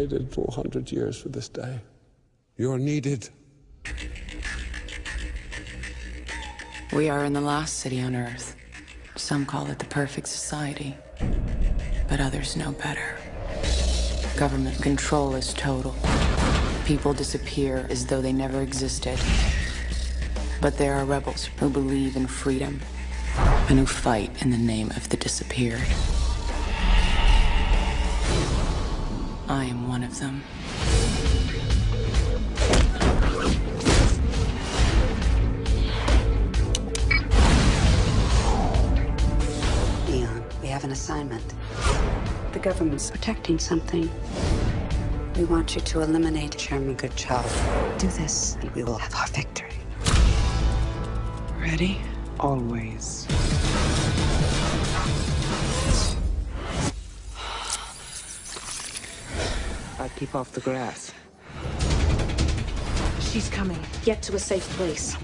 waited 400 years for this day. You're needed. We are in the last city on Earth. Some call it the perfect society, but others know better. Government control is total. People disappear as though they never existed. But there are rebels who believe in freedom and who fight in the name of the disappeared. I am one of them. We have an assignment. The government's protecting something. We want you to eliminate Chairman Goodchild. Do this, and we will have our victory. Ready? Always. I keep off the grass. She's coming. Get to a safe place.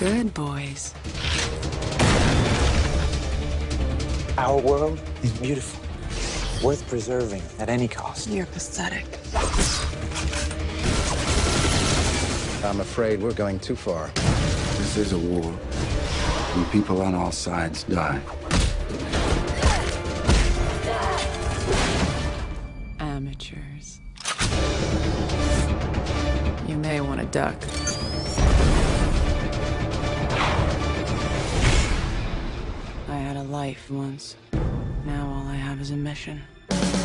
Good boys. Our world is beautiful, worth preserving at any cost. You're pathetic. I'm afraid we're going too far. This is a war, and people on all sides die. Amateurs. You may want to duck. I had a life once. Now all I have is a mission.